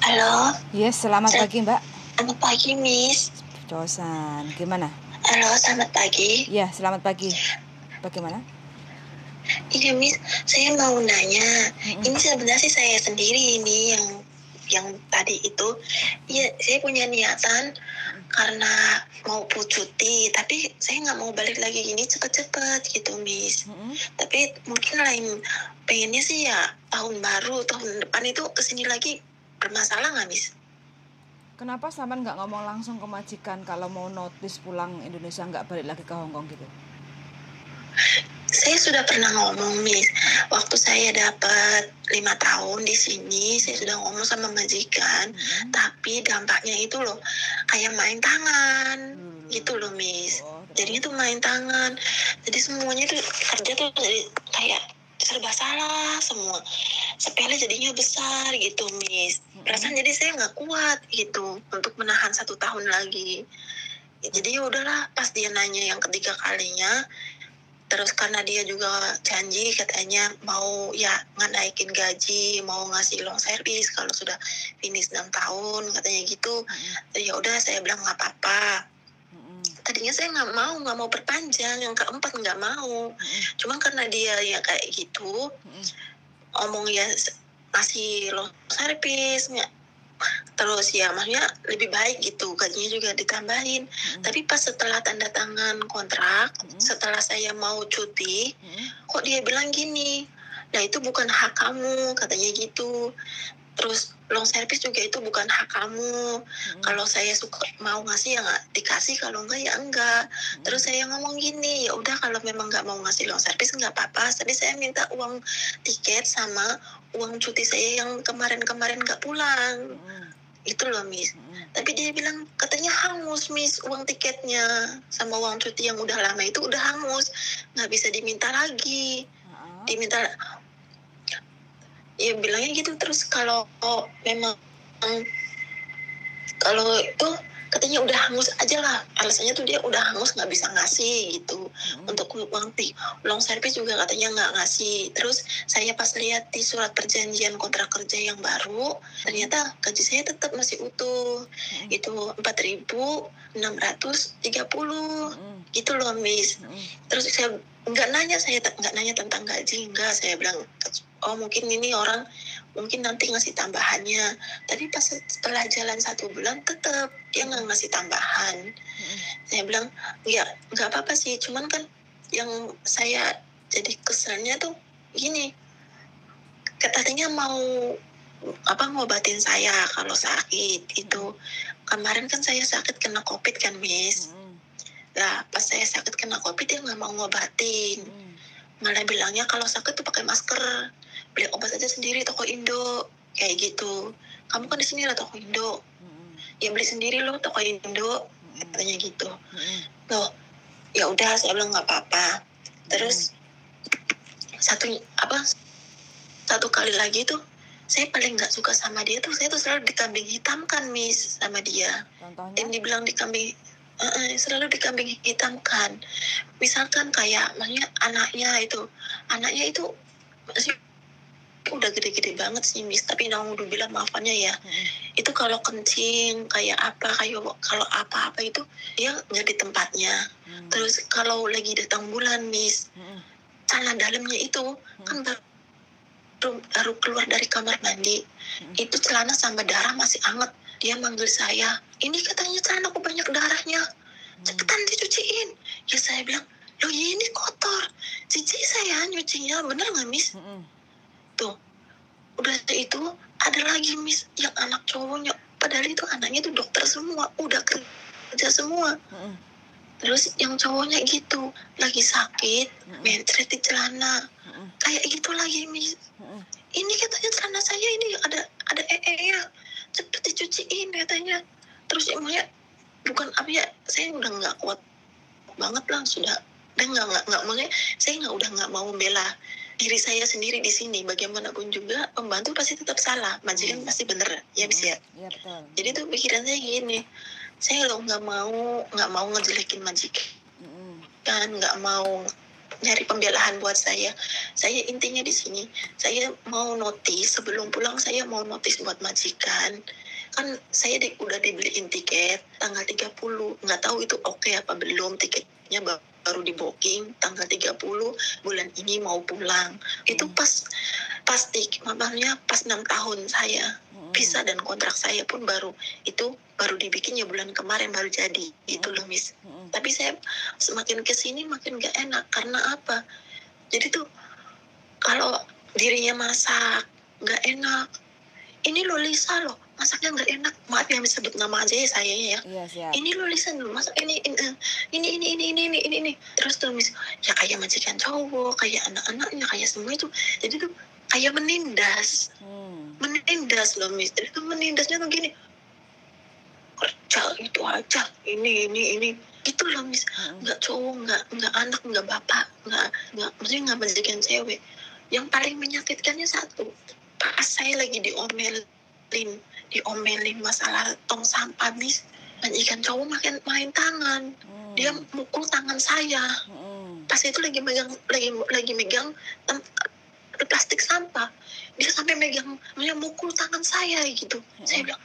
Halo. Yes, selamat pagi, Mbak. Selamat pagi, Miss. Cosan, gimana? Halo, selamat pagi. Ya, selamat pagi. Bagaimana? Iya, Miss, saya mau nanya. Ini sebenarnya sih saya sendiri ini yang tadi itu. Iya, saya punya niatan karena mau cuti, tapi saya nggak mau balik lagi gini cepet-cepet gitu, Miss. Tapi mungkin lain pengennya sih ya tahun baru, tahun depan itu kesini lagi. Bermasalah nggak, Miss? Kenapa Saman nggak ngomong langsung ke majikan kalau mau notice pulang Indonesia nggak balik lagi ke Hongkong gitu? Saya sudah pernah ngomong, Miss. Waktu saya dapat 5 tahun di sini, saya sudah ngomong sama majikan. Tapi dampaknya itu loh, kayak main tangan, gitu loh, Miss. Jadi itu main tangan. Jadi semuanya tuh kerja tuh kayak serba salah semua. Sepele jadinya besar gitu, Miss. Perasaan jadi saya nggak kuat gitu untuk menahan 1 tahun lagi. Jadi udahlah, pas dia nanya yang ketiga kalinya, terus karena dia juga janji katanya mau ya nganaikin gaji, mau ngasih long service kalau sudah finish 6 tahun katanya gitu. Ya udah, saya bilang nggak apa-apa. Tadinya saya nggak mau perpanjang, yang keempat nggak mau. Cuman karena dia ya kayak gitu, omong ya masih long service, terus ya maksudnya lebih baik gitu, gajinya juga ditambahin. Tapi pas setelah tanda tangan kontrak, setelah saya mau cuti, kok dia bilang gini, nah itu bukan hak kamu katanya gitu. Terus long service juga itu bukan hak kamu. Kalau saya suka mau ngasih ya dikasih, kalau enggak ya enggak. Terus saya ngomong gini, ya udah kalau memang enggak mau ngasih long service enggak apa-apa. Tapi saya minta uang tiket sama uang cuti saya yang kemarin-kemarin enggak pulang. Itu loh, Miss. Tapi dia bilang katanya hangus, Miss, uang tiketnya sama uang cuti yang udah lama itu udah hangus, nggak bisa diminta lagi. Diminta ya bilangnya gitu. Terus kalau memang kalau itu katanya udah hangus aja lah, alasannya tuh dia udah hangus nggak bisa ngasih gitu. Untuk uang long service juga katanya nggak ngasih. Terus saya pas lihat di surat perjanjian kontrak kerja yang baru, ternyata gaji saya tetap masih utuh, itu 4.630 gitu loh, Miss. Terus saya nggak nanya tentang gaji, enggak. Saya bilang oh mungkin ini orang mungkin nanti ngasih tambahannya. Tapi pas setelah jalan 1 bulan tetap dia nggak ngasih tambahan. Saya bilang ya nggak apa-apa sih, cuman kan yang saya jadi keselnya tuh gini, katanya mau ngobatin saya kalau sakit itu. Kemarin kan saya sakit kena COVID kan, Miss. Nah pas saya sakit kena COVID dia nggak mau ngobatin, malah bilangnya kalau sakit tuh pakai masker, beli obat aja sendiri toko Indo kayak gitu. Kamu kan di sini lah toko Indo, ya beli sendiri loh toko Indo katanya gitu. Loh ya udah, saya bilang nggak apa-apa. Terus satu kali lagi tuh saya paling nggak suka sama dia tuh, saya tuh selalu dikambing hitamkan, Miss, sama dia. Contohnya? Dan dibilang selalu dikambing hitamkan. Misalkan kayak maksudnya anaknya itu masih udah gede-gede banget sih, Miss, tapi naudzubillah maafannya ya. Itu kalau kencing kayak apa-apa itu dia nggak di tempatnya. Terus kalau lagi datang bulan, Miss, celana dalamnya itu kan baru keluar dari kamar mandi, itu celana sama darah masih anget. Dia manggil saya, ini katanya celanaku banyak darahnya, cepetan dicuciin. Ya saya bilang, loh ini kotor, jijik saya nyucinya, bener gak, Miss? Tuh, udah itu ada lagi, Miss, yang anak cowoknya, padahal itu anaknya itu dokter semua, udah kerja semua. Terus yang cowoknya gitu, lagi sakit, mencret di celana, kayak gitu lagi, Miss. Ini katanya celana saya ini ada ya, cepet dicuciin katanya. Terus emangnya bukan apa ya, saya udah nggak kuat banget lah sudah. Dan nggak maksudnya saya nggak mau membela diri saya sendiri di sini. Bagaimanapun juga pembantu pasti tetap salah, majikan pasti bener ya, Miss ya. Jadi tuh pikiran saya gini, saya loh nggak mau ngejelekin majikan, nggak mau nyari pembelaan buat saya. Saya intinya di sini, saya mau notis, sebelum pulang saya mau notis buat majikan. Kan saya udah dibeliin tiket tanggal 30, nggak tahu itu oke apa belum, tiketnya baru di booking tanggal 30 bulan ini mau pulang. Itu pas 6 tahun saya visa dan kontrak saya pun baru dibikin ya bulan kemarin baru jadi gitu loh Miss. Tapi saya semakin kesini makin gak enak, karena apa? Jadi tuh kalau dirinya masak gak enak, ini loh Lisa loh masaknya gak enak, maaf ya Miss sebut nama aja ya sayanya ya. Yes, yeah. Ini loh Lisa loh masak ini. Terus tuh Miss ya kayak majikan cowok, kayak anak-anaknya, kayak semua itu. Jadi tuh kayak menindas. Menindas loh Miss. Jadi tuh menindasnya tuh gini, kerja itu aja, ini. Gitu loh Miss. Nggak cowok, nggak anak, nggak bapak, nggak maksudnya nggak majikan cewek. Yang paling menyakitkannya satu, pas saya lagi diomelin masalah tong sampah Miss. Majikan cowok main tangan. Dia mukul tangan saya. Pas itu lagi megang plastik sampah, dia sampai mukul tangan saya gitu. Saya bilang,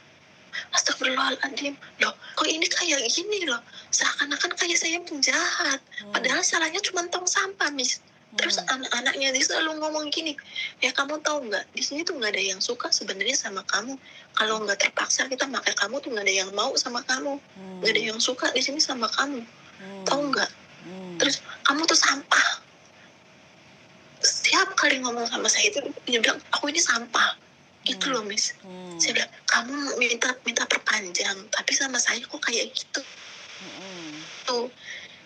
astagfirullahaladzim, loh kok ini kayak gini loh, seakan-akan kayak saya penjahat, padahal salahnya cuma tong sampah Miss. Terus anak-anaknya dia selalu ngomong gini, ya kamu tahu nggak, di sini tuh nggak ada yang suka sebenarnya sama kamu, kalau nggak terpaksa kita pakai kamu tuh nggak ada yang mau sama kamu, nggak ada yang suka di sini sama kamu, tahu nggak? Terus kamu tuh sampah. Setiap kali ngomong sama saya itu dia bilang, aku ini sampah. Gitu loh Miss. Saya bilang, kamu minta perpanjang, tapi sama saya kok kayak gitu. Tuh,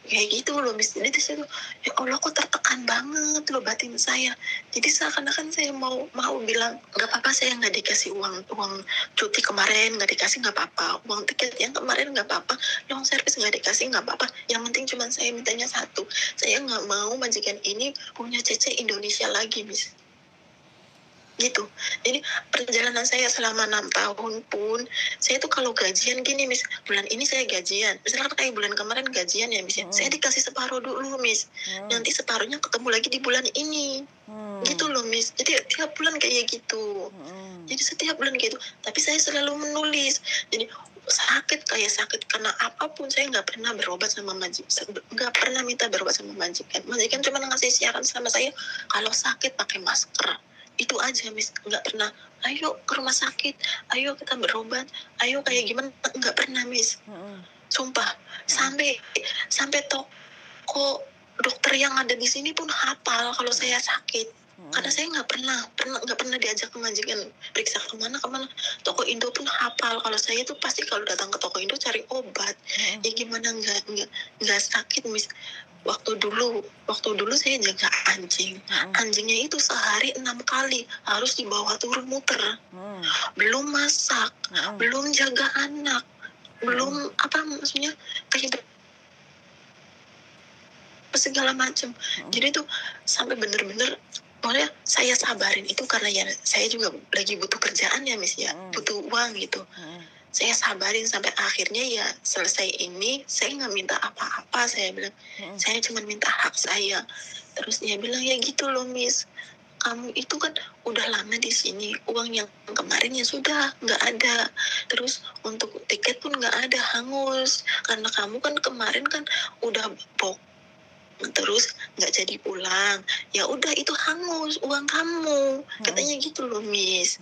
kayak gitu loh Miss. Jadi saya tuh, ya Allah kok tertekan banget loh batin saya. Jadi seakan-akan saya mau bilang, nggak apa-apa saya nggak dikasih uang cuti kemarin, nggak dikasih nggak apa-apa, uang tiket yang kemarin nggak apa-apa, long service nggak dikasih nggak apa-apa. Yang penting cuma saya mintanya satu, saya nggak mau majikan ini punya cece Indonesia lagi Miss. Gitu. Jadi perjalanan saya selama 6 tahun pun saya tuh kalau gajian gini Miss, bulan ini saya gajian, misalnya kayak bulan kemarin gajian ya Miss, saya dikasih separuh dulu Miss, nanti separuhnya ketemu lagi di bulan ini, gitu loh Miss. Jadi tiap bulan kayak gitu, jadi setiap bulan gitu, tapi saya selalu menulis. Jadi sakit kayak sakit karena apapun saya nggak pernah berobat sama majikan, nggak pernah minta berobat sama majikan cuma ngasih siaran sama saya kalau sakit pakai masker. Itu aja Miss, nggak pernah ayo ke rumah sakit, ayo kita berobat, ayo kayak gimana, nggak pernah Miss, sumpah. Sampai toko dokter yang ada di sini pun hafal kalau saya sakit, karena saya nggak pernah diajak ke majikan periksa kemana. Toko Indo pun hafal kalau saya tuh pasti kalau datang ke toko Indo cari obat. Ya gimana nggak sakit Miss. Waktu dulu saya jaga anjing. Anjingnya itu sehari 6 kali harus dibawa turun muter. Belum masak, belum jaga anak, belum apa maksudnya kayak segala macam. Jadi tuh sampai bener-bener maksudnya saya sabarin itu karena ya saya juga lagi butuh kerjaan ya Miss ya, butuh uang gitu. Saya sabarin sampai akhirnya ya selesai ini saya nggak minta apa-apa, saya bilang saya cuma minta hak saya. Terus dia bilang ya gitu loh Miss, kamu itu kan udah lama di sini, uang yang kemarin ya sudah nggak ada, terus untuk tiket pun nggak ada, hangus karena kamu kan kemarin kan udah bok terus nggak jadi pulang, ya udah itu hangus uang kamu, katanya gitu loh Miss.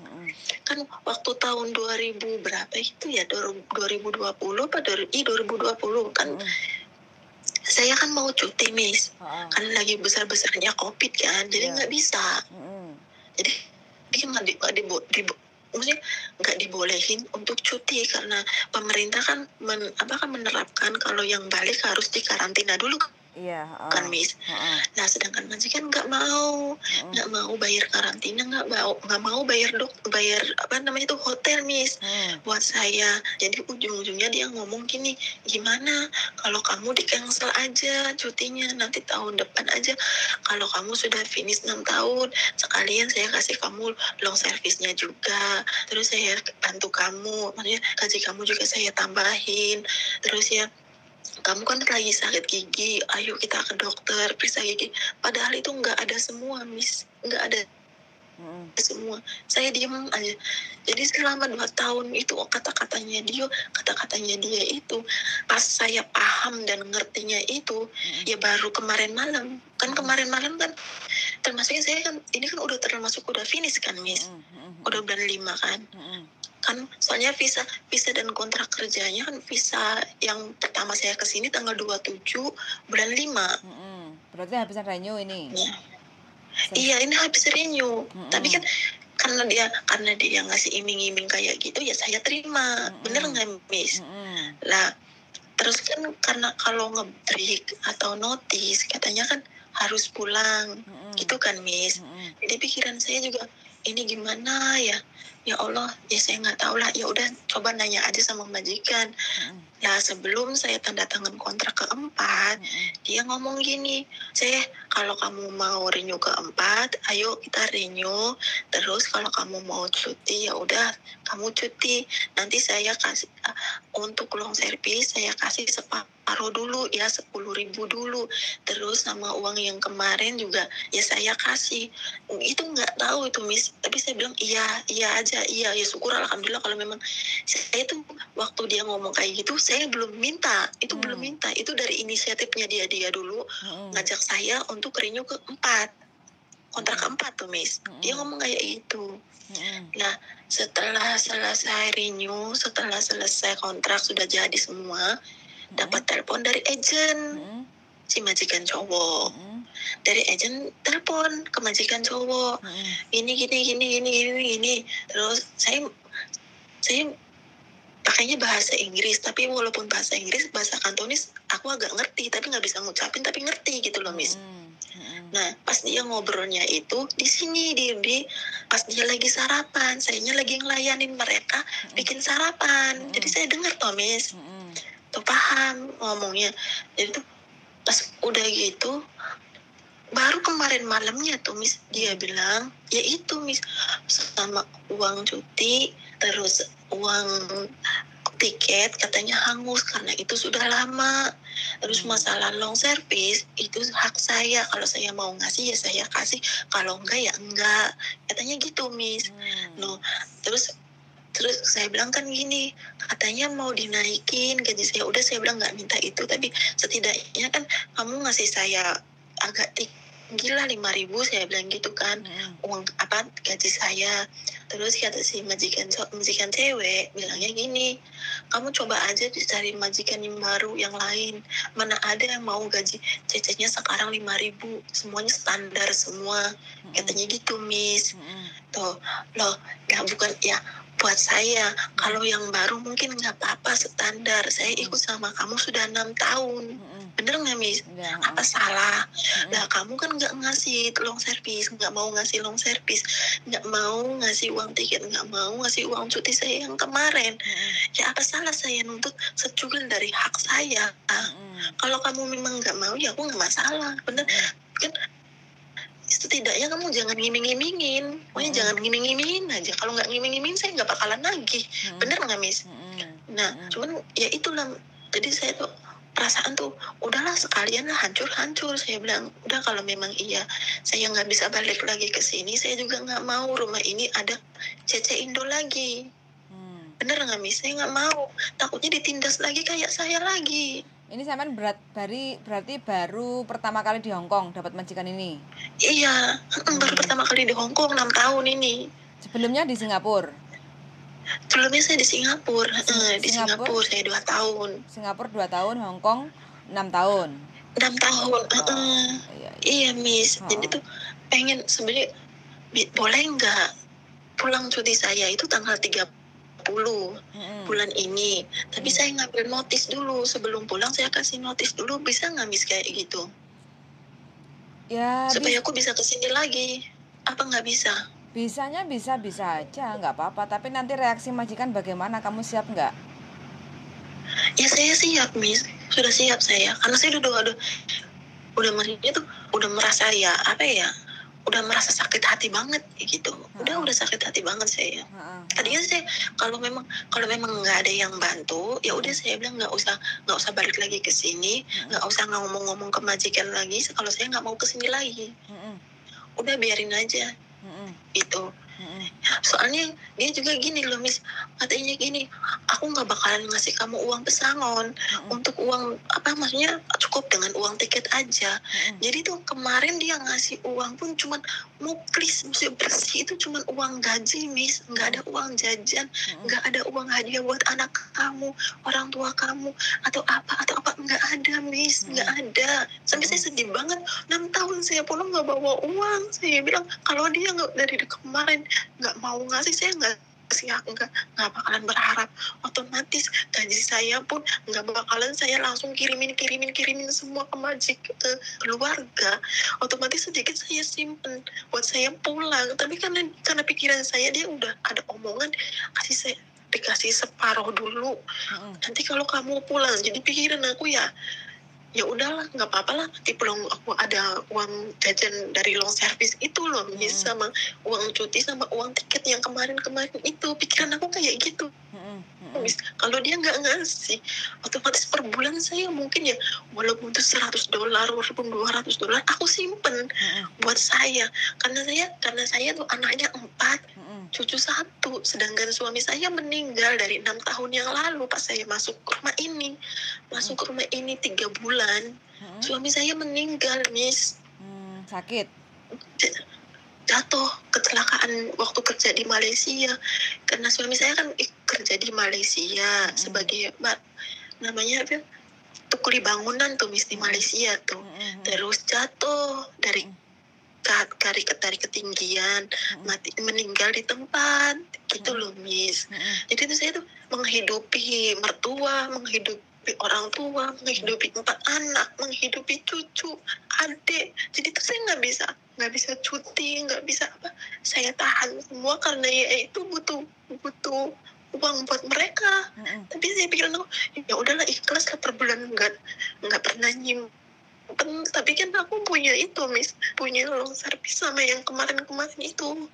Kan waktu tahun 2000 berapa itu ya, 2020 pada 2020 kan saya kan mau cuti Miss, karena lagi besar-besarnya COVID kan, jadi nggak bisa, jadi dia nggak dibolehin untuk cuti karena pemerintah kan menerapkan kalau yang balik harus dikarantina dulu. Iya, kan Miss. Nah, sedangkan majikan nggak mau bayar karantina, nggak mau bayar apa namanya itu hotel Miss buat saya. Jadi ujung-ujungnya dia ngomong gini, gimana kalau kamu di cancel aja cutinya nanti tahun depan aja. Kalau kamu sudah finish 6 tahun, sekalian saya kasih kamu long service-nya juga. Terus saya bantu kamu, maksudnya gaji kamu juga saya tambahin. Terus ya kamu kan lagi sakit gigi, ayo kita ke dokter periksa gigi. Padahal itu nggak ada semua, Miss, nggak ada semua. Saya diem aja. Jadi selama 2 tahun itu kata-katanya dia itu, pas saya paham dan ngertinya itu, ya baru kemarin malam. Kan kemarin malam kan termasuknya saya kan, ini kan udah finish kan, Miss, udah bulan 5 kan. Kan soalnya visa dan kontrak kerjanya kan visa yang pertama saya kesini tanggal 27 bulan 5. Berarti habisan renew ini. Ya. Iya, ini habis renew. Tapi kan karena dia ngasih iming-iming kayak gitu, ya saya terima. Bener nggak, Miss? Lah terus kan karena kalau nge-break atau notice katanya kan harus pulang. Gitu kan, Miss? Jadi pikiran saya juga ini gimana ya? Ya Allah, ya saya nggak tahu lah. Ya udah, coba nanya aja sama majikan. Nah, sebelum saya tanda tangan kontrak ke-4, dia ngomong gini, saya kalau kamu mau renew ke-4, ayo kita renew. Terus kalau kamu mau cuti, ya udah, kamu cuti. Nanti saya kasih untuk long service, saya kasih separuh dulu, ya 10.000 dulu. Terus sama uang yang kemarin juga, ya saya kasih. Itu nggak tahu itu, Miss. Tapi saya bilang iya aja. Iya, syukur alhamdulillah. Kalau memang saya tuh waktu dia ngomong kayak gitu, saya belum minta. Itu belum minta. Itu dari inisiatifnya dia dulu ngajak saya untuk renew ke-4. Kontrak ke-4 tuh, Miss. Dia ngomong kayak gitu. Nah, setelah selesai renew, setelah selesai kontrak sudah jadi semua, dapat telepon dari agent. Si majikan cowok. Dari agent telepon ke majikan cowok. Gini. Terus saya pakainya bahasa Inggris, tapi walaupun bahasa Inggris, bahasa Kantonis aku agak ngerti, tapi nggak bisa ngucapin, tapi ngerti gitu loh, Miss. Nah, pas dia ngobrolnya itu di sini di pas dia lagi sarapan, sayanya lagi ngelayanin mereka bikin sarapan. Jadi saya dengar toh, Miss. Tuh paham ngomongnya. Jadi tuh pas udah gitu, baru kemarin malamnya tuh, Miss, dia bilang, ya itu, Miss, sama uang cuti, terus uang tiket katanya hangus karena itu sudah lama. Terus masalah long service, itu hak saya. Kalau saya mau ngasih, ya saya kasih. Kalau enggak, ya enggak. Katanya gitu, Miss. No. Terus saya bilang kan gini, katanya mau dinaikin gaji saya. Udah, saya bilang nggak minta itu, tapi setidaknya kan kamu ngasih saya agak tinggi lah 5.000, saya bilang gitu kan, uang apa gaji saya. Terus kata si majikan cewek bilangnya gini, kamu coba aja cari majikan yang baru yang lain, mana ada yang mau gaji cecenya sekarang 5.000, semuanya standar semua, katanya gitu, Miss. Tuh loh, nah bukan ya. Buat saya, kalau yang baru mungkin nggak apa-apa standar. Saya ikut sama kamu sudah 6 tahun. Bener nggak, Miss? Apa salah? Nah, kamu kan nggak ngasih long service, nggak mau ngasih long service, nggak mau ngasih uang tiket, nggak mau ngasih uang cuti saya yang kemarin. Ya apa salah saya nuntut secukupnya dari hak saya? Kalau kamu memang nggak mau, ya aku nggak masalah. Bener kan? Setidaknya kamu jangan ngiming-ngimingin. Pokoknya jangan ngiming-ngimingin aja. Kalau nggak ngiming-ngimingin, saya nggak bakalan nagih. Bener nggak, Miss? Nah, cuman ya itulah. Jadi saya tuh perasaan tuh, udahlah sekalian lah, hancur-hancur. Saya bilang, udah kalau memang iya, saya nggak bisa balik lagi ke sini. Saya juga nggak mau rumah ini ada Cece Indo lagi. Bener nggak, Miss? Saya nggak mau. Takutnya ditindas lagi kayak saya lagi. Ini sampean berarti baru pertama kali di Hongkong dapat majikan ini? Iya, baru pertama kali di Hongkong 6 tahun ini. Sebelumnya di Singapura? Sebelumnya saya di Singapura. Di Singapura saya 2 tahun. Singapura 2 tahun, Hongkong 6 tahun? 6 tahun, Iya, Miss. Jadi tuh pengen sebenarnya boleh nggak pulang cuti saya itu tanggal 30 bulan ini, tapi saya ngambil notis dulu sebelum pulang, saya kasih notis dulu, bisa nggak, Miss, kayak gitu ya, supaya aku bisa kesini lagi? Apa nggak bisa? Bisanya bisa aja, nggak apa-apa, tapi nanti reaksi majikan bagaimana, kamu siap nggak? Ya saya siap, Miss, sudah siap saya, karena saya udah merasa ya apa ya udah merasa sakit hati banget gitu. Udah sakit hati banget saya. Tadinya saya kalau memang nggak ada yang bantu, ya udah saya bilang nggak usah balik lagi ke sini, nggak usah ngomong-ngomong ke majikan lagi. Kalau saya nggak mau ke sini lagi, udah biarin aja gitu. Soalnya dia juga gini loh Miss, katanya gini, aku nggak bakalan ngasih kamu uang pesangon untuk uang apa, maksudnya cukup dengan uang tiket aja. Jadi tuh kemarin dia ngasih uang pun cuman muklis, maksudnya bersih itu cuman uang gaji Miss, nggak ada uang jajan, nggak ada uang hadiah buat anak kamu, orang tua kamu atau apa nggak ada Miss, nggak ada. Sampai saya sedih banget, 6 tahun saya pun nggak bawa uang. Saya bilang kalau dia nggak dari kemarin nggak mau ngasih, saya nggak bakalan berharap. Otomatis gaji saya pun nggak bakalan saya langsung kirimin semua ke keluarga. Otomatis sedikit saya simpen buat saya pulang. Tapi karena pikiran saya, dia udah ada omongan dikasih separuh dulu, nanti kalau kamu pulang. Jadi pikiran aku ya udahlah, nggak apa-apa lah, nanti pulang aku ada uang jajan dari long service itu loh Miss, sama uang cuti sama uang tiket yang kemarin itu. Pikiran aku kayak gitu Miss. Kalau dia nggak ngasih, otomatis per bulan saya mungkin ya walaupun itu $100 walaupun $200 aku simpen buat saya, karena saya tuh anaknya 4, cucu 1, sedangkan suami saya meninggal dari 6 tahun yang lalu pas saya masuk ke rumah ini 3 bulan. Suami saya meninggal Miss, sakit, jatuh, kecelakaan waktu kerja di Malaysia. Karena suami saya kan kerja di Malaysia sebagai namanya tukuli bangunan tuh Miss, di Malaysia tuh. Terus jatuh dari ketinggian, mati, meninggal di tempat gitu loh Miss. Jadi itu saya tuh menghidupi mertua, menghidupi orang tua, menghidupi 4 anak, menghidupi cucu, adik. Jadi itu saya nggak bisa cuti, nggak bisa apa. Saya tahan semua karena ya itu butuh uang buat mereka. Tapi saya pikir ya udahlah, ikhlas lah, per bulan nggak pernah nyimpen. Tapi kan aku punya itu Miss, punya long service sama yang kemarin itu.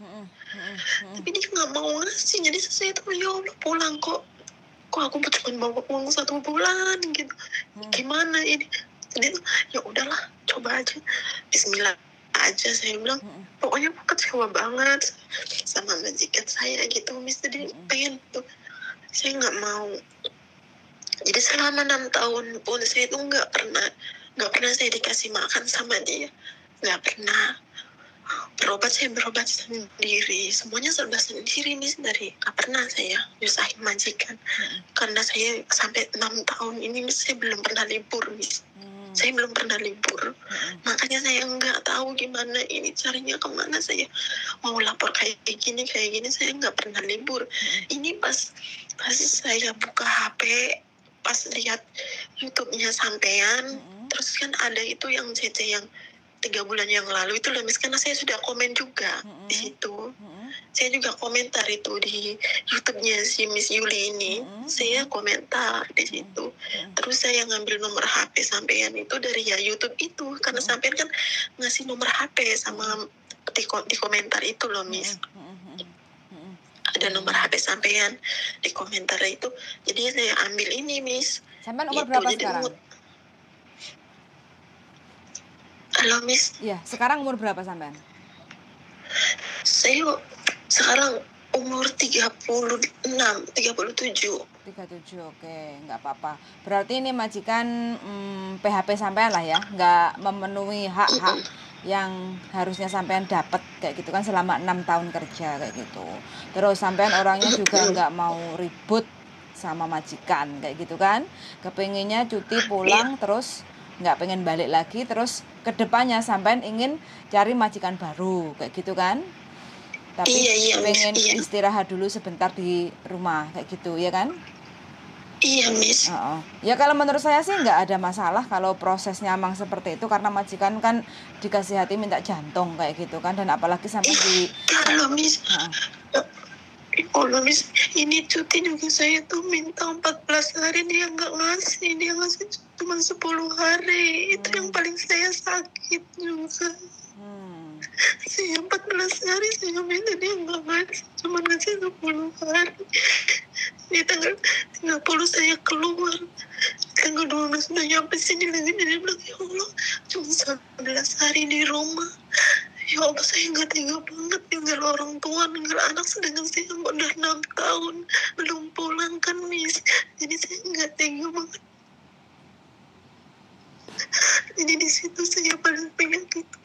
Tapi dia nggak mau ngasih. Jadi saya tuh ya udah pulang kok aku cuma bawa uang 1 bulan gitu, gimana ini? Jadi ya udahlah, coba aja, bismillah aja saya bilang. Pokoknya aku kecewa banget sama majikan saya gitu Miss. Jadi pengen tuh saya nggak mau. Jadi selama 6 tahun pun saya tuh nggak pernah saya dikasih makan sama dia, nggak pernah. Saya berobat sendiri, semuanya serba sendiri Miss. Dari nggak pernah saya nyusahin majikan, karena saya sampai 6 tahun ini Miss, saya belum pernah libur Miss. Saya belum pernah libur, makanya saya nggak tahu gimana ini caranya, kemana saya mau lapor kayak gini. Saya nggak pernah libur. Ini pas saya buka HP, pas lihat YouTube-nya sampean, terus kan ada itu yang CC yang 3 bulan yang lalu itu loh Miss, karena saya sudah komen juga di situ. Saya juga komentar itu di YouTube-nya si Miss Yuli ini. Saya komentar di situ. Terus saya ngambil nomor HP sampean itu dari YouTube itu, karena sampean kan ngasih nomor HP sama di komentar itu loh Miss. Ada nomor HP sampean di komentar itu. Jadi saya ambil ini Miss. Sampean umur berapa sekarang? Halo Miss. Iya, sekarang umur berapa sampean? Saya sekarang umur 37. 37, oke, nggak apa-apa. Berarti ini majikan PHP sampean lah ya, nggak memenuhi hak-hak yang harusnya sampean dapat kayak gitu kan, selama 6 tahun kerja kayak gitu. Terus sampean orangnya juga nggak mau ribut sama majikan kayak gitu kan. Kepengennya cuti pulang terus nggak pengen balik lagi, terus kedepannya sampean ingin cari majikan baru kayak gitu kan, tapi iya, pengen Miss, istirahat dulu sebentar di rumah kayak gitu ya kan? Iya Miss. Ya kalau menurut saya sih nggak ada masalah kalau prosesnya emang seperti itu, karena majikan kan dikasih hati minta jantung kayak gitu kan, dan apalagi sampai kalau Miss. Kalau Miss ini cuti juga saya tuh minta 14 hari, dia nggak ngasih, dia ngasih cuma 10 hari. Itu yang paling saya sakit juga. Saya 14 hari saya minta dia nggak ngasih, cuma ngasih 10 hari. Di tanggal 30 saya keluar, tanggal 12 sudah nyampe sini lagi. Dia bilang, ya Allah, cuma 11 hari di rumah. Ya Allah, saya nggak tega banget tinggal orang tua, tinggal anak, sedangkan saya udah 6 tahun belum pulang kan, Miss. Jadi saya nggak tega banget. Jadi di situ saya paling pengen gitu.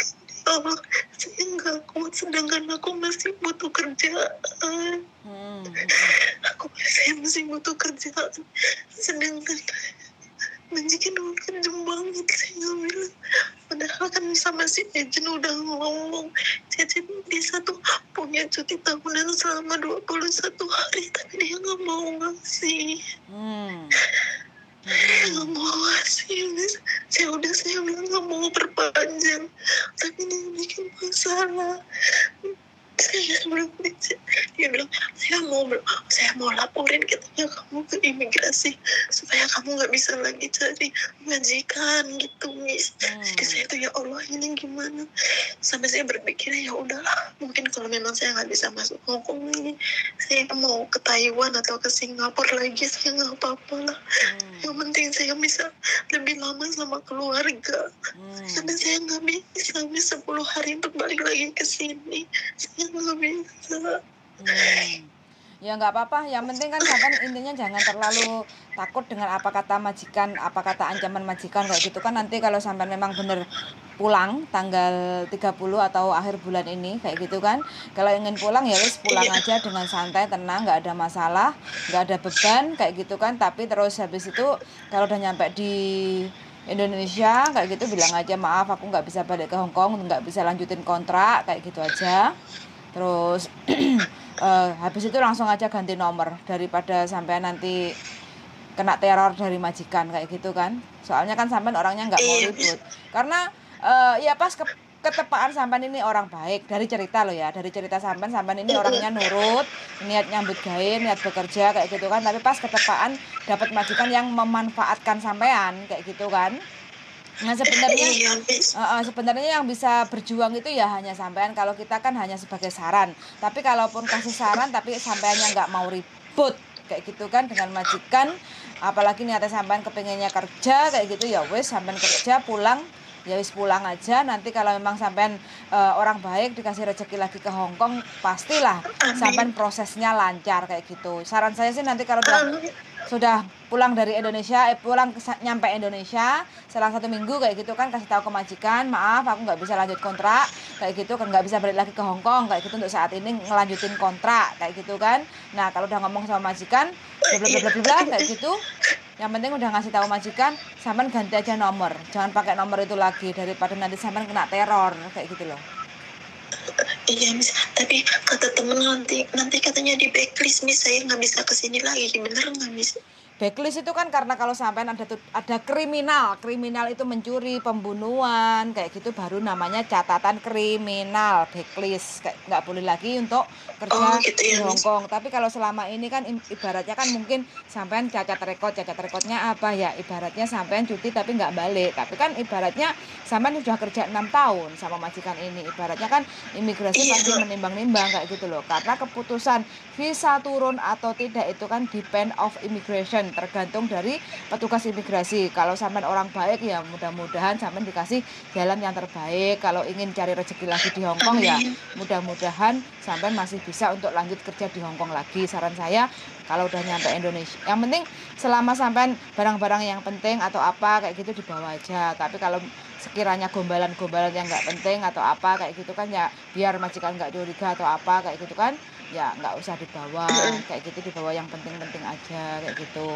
Allah, saya nggak kuat, sedangkan aku masih butuh kerjaan. Saya masih butuh kerjaan, sedangkan menjikin uang kejem banget. Saya bilang, padahal kan sama si agent udah ngomong, Cece bisa tuh punya cuti tahunan selama 21 hari, tapi dia nggak mau ngasih. Nggak mau ngasih, saya udah, saya bilang nggak mau perpanjang, tapi dia bikin masalah. Saya bilang, dia bilang, saya mau laporin katanya kamu ke imigrasi supaya kamu nggak bisa lagi cari majikan gitu, Miss. Jadi saya tuh, ya Allah, ini gimana? Sampai saya berpikir, ya udahlah, mungkin kalau memang saya nggak bisa masuk Hongkong ini, saya mau ke Taiwan atau ke Singapura lagi, saya nggak apa-apa lah. Yang penting saya bisa lebih lama sama keluarga. Karena saya nggak bisa habis 10 hari untuk balik lagi ke sini. Saya nggak bisa. Ya nggak apa-apa, yang penting kan intinya jangan terlalu takut dengan apa kata majikan, apa kata ancaman majikan kayak gitu kan. Nanti kalau sampai memang bener pulang tanggal 30 atau akhir bulan ini kayak gitu kan, kalau ingin pulang ya harus pulang aja dengan santai, tenang, nggak ada masalah, nggak ada beban kayak gitu kan. Tapi terus habis itu kalau udah nyampe di Indonesia kayak gitu, bilang aja, maaf aku nggak bisa balik ke Hongkong, nggak bisa lanjutin kontrak kayak gitu aja. Terus habis itu langsung aja ganti nomor, daripada sampai nanti kena teror dari majikan kayak gitu kan. Soalnya kan sampean orangnya nggak mau ribut, karena ya pas ketepaan sampean ini orang baik. Dari cerita lo ya, dari cerita sampean ini orangnya nurut, niat nyambut gawe, niat bekerja kayak gitu kan. Tapi pas ketepaan dapat majikan yang memanfaatkan sampean kayak gitu kan. Nah sebenarnya yang bisa berjuang itu ya hanya sampean. Kalau kita kan hanya sebagai saran, tapi kalaupun kasih saran tapi sampeannya nggak mau ribut kayak gitu kan dengan majikan, apalagi niatnya sampean kepengennya kerja kayak gitu, ya wes sampean kerja, pulang ya wes pulang aja. Nanti kalau memang sampean orang baik, dikasih rezeki lagi ke Hongkong, pastilah sampean prosesnya lancar kayak gitu. Saran saya sih nanti kalau sudah pulang dari Indonesia, nyampe Indonesia selang 1 minggu kayak gitu kan, kasih tahu ke majikan, maaf aku nggak bisa lanjut kontrak kayak gitu kan, nggak bisa balik lagi ke Hongkong kayak gitu, untuk saat ini ngelanjutin kontrak kayak gitu kan. Nah kalau udah ngomong sama majikan blablabla kayak gitu, yang penting udah ngasih tahu majikan, sampean ganti aja nomor, jangan pakai nomor itu lagi, daripada nanti sampean kena teror kayak gitu loh. Iya, Miss, tapi kata temen nanti katanya di backlist, Miss, saya nggak bisa kesini lagi, bener nggak, Miss? Backlist itu kan karena kalau sampai ada kriminal itu mencuri, pembunuhan kayak gitu, baru namanya catatan kriminal, backlist, nggak boleh lagi untuk kerja gitu ya, di Hongkong. Tapi kalau selama ini kan ibaratnya kan mungkin sampean cacat rekodnya apa ya, ibaratnya sampean cuti tapi nggak balik, tapi kan ibaratnya sampean sudah kerja 6 tahun sama majikan ini, ibaratnya kan imigrasi pasti menimbang-nimbang kayak gitu loh. Karena keputusan visa turun atau tidak itu kan depend of immigration, tergantung dari petugas imigrasi. Kalau sampean orang baik ya mudah-mudahan sampean dikasih jalan yang terbaik. Kalau ingin cari rezeki lagi di Hongkong ya mudah-mudahan sampean masih bisa untuk lanjut kerja di Hongkong lagi. Saran saya kalau udah nyampe Indonesia, yang penting selama sampean barang-barang yang penting atau apa kayak gitu dibawa aja. Tapi kalau sekiranya gombalan-gombalan yang nggak penting atau apa kayak gitu kan, ya biar majikan nggak curiga atau apa kayak gitu kan, ya nggak usah dibawa kayak gitu, dibawa yang penting-penting aja kayak gitu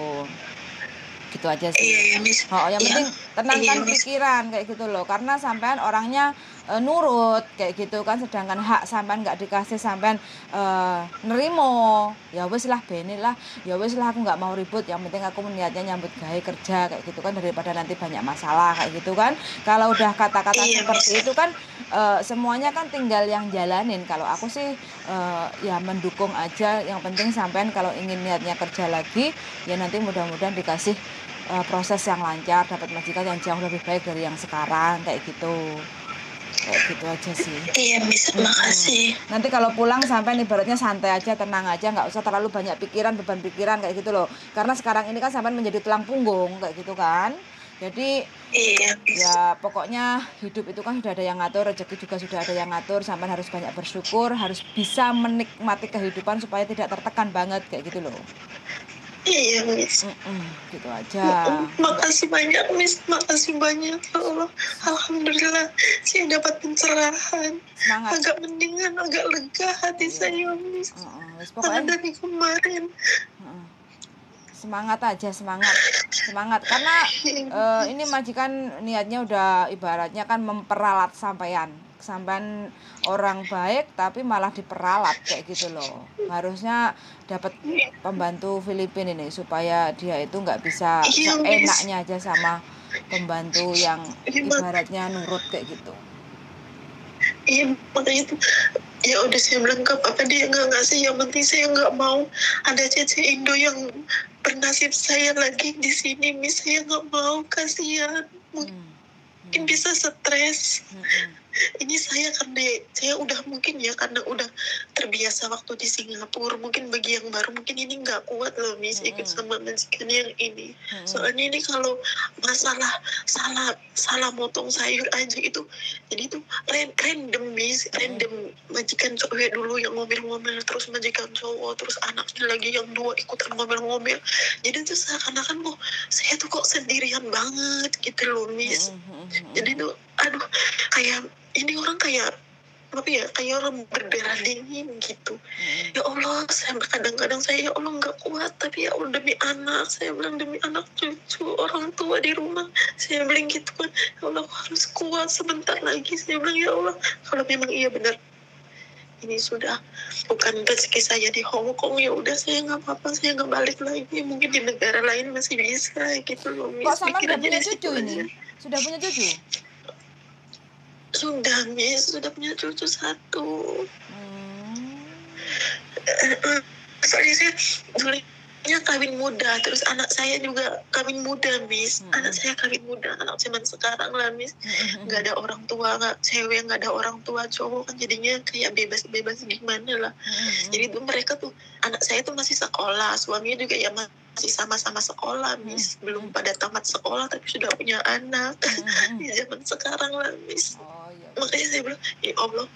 aja sih. Yang penting tenangkan pikiran kayak gitu loh, karena sampean orangnya nurut kayak gitu kan, sedangkan hak sampean nggak dikasih, sampean nerimo, ya wes lah, bene lah, ya wes lah, aku nggak mau ribut, yang penting aku niatnya nyambut gawe kerja kayak gitu kan, daripada nanti banyak masalah kayak gitu kan. Kalau udah kata-kata seperti itu kan semuanya kan tinggal yang jalanin. Kalau aku sih ya mendukung aja, yang penting sampean kalau ingin niatnya kerja lagi ya nanti mudah-mudahan dikasih proses yang lancar, dapat majikan yang jauh lebih baik dari yang sekarang kayak gitu. kok, gitu aja sih. Iya Miss, makasih. Nanti kalau pulang sampai ibaratnya santai aja, tenang aja, nggak usah terlalu banyak pikiran, beban pikiran kayak gitu loh. Karena sekarang ini kan sampai menjadi tulang punggung kayak gitu kan. Jadi iya, ya pokoknya hidup itu kan sudah ada yang ngatur, rezeki juga sudah ada yang ngatur, sampai harus banyak bersyukur, harus bisa menikmati kehidupan supaya tidak tertekan banget kayak gitu loh. Iya Miss, gitu aja. Makasih banyak Miss, makasih banyak ya Allah. Alhamdulillah saya dapat pencerahan. Semangat. Agak mendingan, agak lega hati saya Miss. Pokoknya dari kemarin. Semangat aja, semangat karena ini majikan niatnya udah ibaratnya kan memperalat sampean orang baik tapi malah diperalat kayak gitu loh. Harusnya dapat pembantu Filipina ini supaya dia itu nggak bisa enaknya aja sama pembantu yang ibaratnya nurut kayak gitu. Iya makanya itu ya udah saya bilang ke apa dia nggak ngasih, yang penting saya nggak mau ada cece Indo yang bernasib saya lagi di sini Miss, saya nggak mau, kasihan mungkin bisa stres. Ini saya karena saya udah mungkin ya karena udah terbiasa waktu di Singapura, mungkin bagi yang baru mungkin ini nggak kuat loh Miss ikut sama majikan yang ini. Soalnya ini kalau masalah salah motong sayur aja itu, jadi itu random Miss, random majikan cowok dulu yang ngomel-ngomel, terus majikan cowok, terus anaknya lagi yang dua ikutan ngomel-ngomel. Jadi itu seakan-akan kok saya tuh kok sendirian banget gitu loh Miss. Jadi itu aduh kayak ini orang kayak apa ya, kayak orang berdarah dingin gitu. Ya Allah, saya kadang-kadang saya ya Allah nggak kuat, tapi ya Allah demi anak, saya bilang demi anak cucu orang tua di rumah, saya bilang gitu kan, ya Allah harus kuat sebentar lagi, saya bilang ya Allah kalau memang iya benar ini sudah bukan rezeki saya di Hongkong, ya udah saya nggak apa-apa, saya nggak balik lagi, mungkin di negara lain masih bisa gitu loh Miss. Kok sama udah punya cucu ini? Sudah punya cucu? Sudah Miss, sudah punya cucu satu. Soalnya saya dulunya kawin muda, terus anak saya juga kawin muda Miss. Anak saya kawin muda, anak zaman sekarang lah Miss. Nggak ada orang tua, cewek nggak ada orang tua cowok kan, jadinya kayak bebas-bebas gimana lah. Jadi tuh mereka tuh anak saya tuh masih sekolah, suaminya juga ya masih sama-sama sekolah Miss, belum pada tamat sekolah tapi sudah punya anak di zaman sekarang lah Miss. Makanya saya bilang ya Allah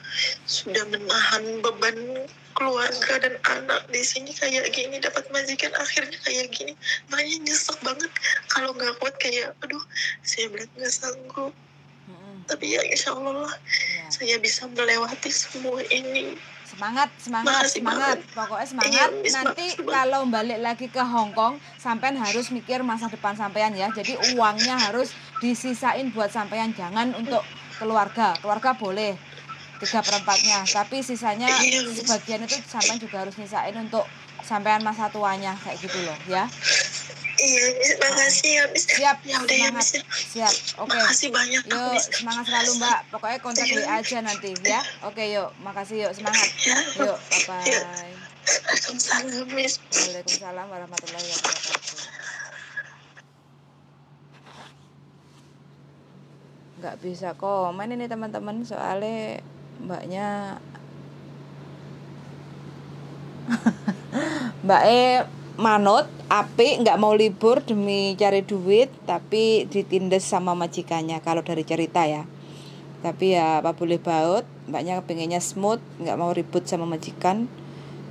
sudah menahan beban keluarga dan anak di sini kayak gini, dapat majikan akhirnya kayak gini, makanya nyesek banget kalau nggak kuat kayak aduh saya bilang nggak sanggup. Tapi ya insya Allah lah saya bisa melewati semua ini. Semangat. Pokoknya semangat. Nanti kalau balik lagi ke Hongkong, sampean harus mikir masa depan sampean ya. Jadi uangnya harus disisain buat sampean, jangan untuk keluarga. Keluarga boleh 3/4-nya, tapi sisanya sebagian itu sampean juga harus nyisain untuk sampean masa tuanya kayak gitu loh ya. Iya, terima kasih ya Miss. Siap, ya udah ya Miss. Siap. Oke. Makasih banyak Miss. Semangat selalu Mbak. Pokoknya kontak WA aja nanti ya. Oke, yuk. Makasih yuk, semangat. Yuk, bye-bye. Waalaikumsalam Miss. Waalaikumsalam warahmatullahi wabarakatuh. Nggak bisa komen ini teman-teman soalnya Mbaknya Mbak manut, apik, nggak mau libur demi cari duit, tapi ditindas sama majikannya kalau dari cerita ya. Tapi ya apa boleh baut, Mbaknya pengennya smooth, nggak mau ribut sama majikan,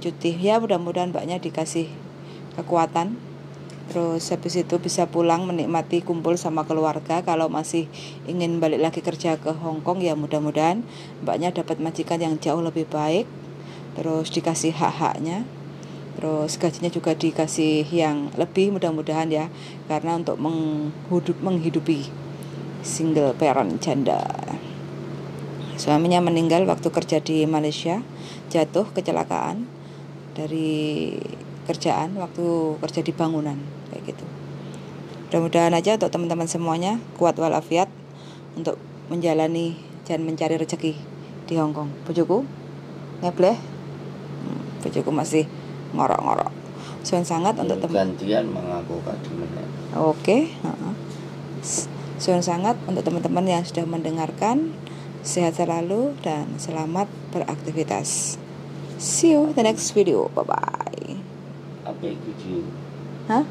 cuti ya, mudah-mudahan Mbaknya dikasih kekuatan, terus habis itu bisa pulang menikmati kumpul sama keluarga. Kalau masih ingin balik lagi kerja ke Hongkong ya mudah-mudahan Mbaknya dapat majikan yang jauh lebih baik, terus dikasih hak-haknya, terus gajinya juga dikasih yang lebih mudah-mudahan ya, karena untuk menghidupi single parent janda. Suaminya meninggal waktu kerja di Malaysia, jatuh kecelakaan dari kerjaan waktu kerja di bangunan kayak gitu. Mudah-mudahan aja untuk teman-teman semuanya kuat walafiat untuk menjalani dan mencari rezeki di Hongkong. Bojoku ngebleh, bojoku masih ngorok-ngorok. Suan sangat untuk teman-teman. Gantian mengaku kadunya. Oke. Suan sangat untuk teman-teman yang sudah mendengarkan. Sehat selalu dan selamat beraktivitas. See you the next video. Bye bye. Apa itu? Hah?